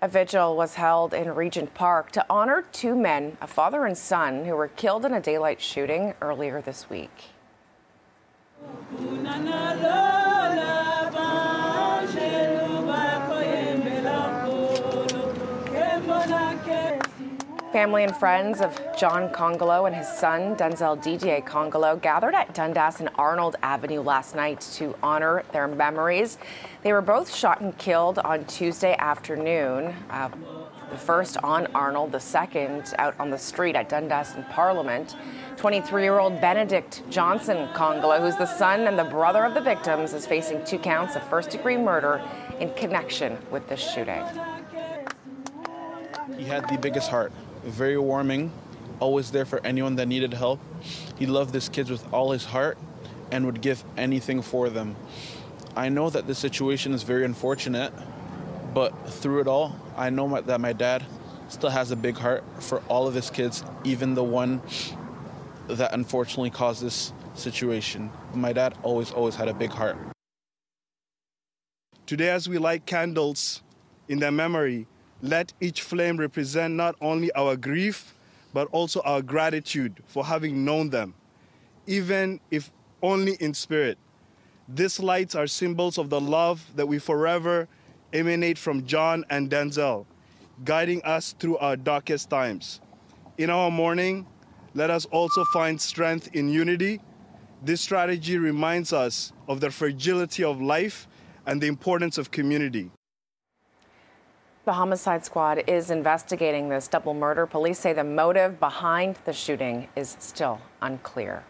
A vigil was held in Regent Park to honor two men, a father and son, who were killed in a daylight shooting earlier this week. Family and friends of John Congolo and his son, Denzel Didier Congolo, gathered at Dundas and Arnold Avenue last night to honor their memories. They were both shot and killed on Tuesday afternoon, the first on Arnold, the second out on the street at Dundas and Parliament. 23-year-old Benedict Johnson Congolo, who's the son and the brother of the victims, is facing 2 counts of first-degree murder in connection with this shooting. He had the biggest heart. Very warming, always there for anyone that needed help. He loved his kids with all his heart and would give anything for them. I know that this situation is very unfortunate, but through it all, I know that my dad still has a big heart for all of his kids, even the one that unfortunately caused this situation. My dad always had a big heart. Today, as we light candles in their memory, let each flame represent not only our grief, but also our gratitude for having known them, even if only in spirit. These lights are symbols of the love that we forever emanate from John and Denzel, guiding us through our darkest times. In our mourning, let us also find strength in unity. This strategy reminds us of the fragility of life and the importance of community. The homicide squad is investigating this double murder. Police say the motive behind the shooting is still unclear.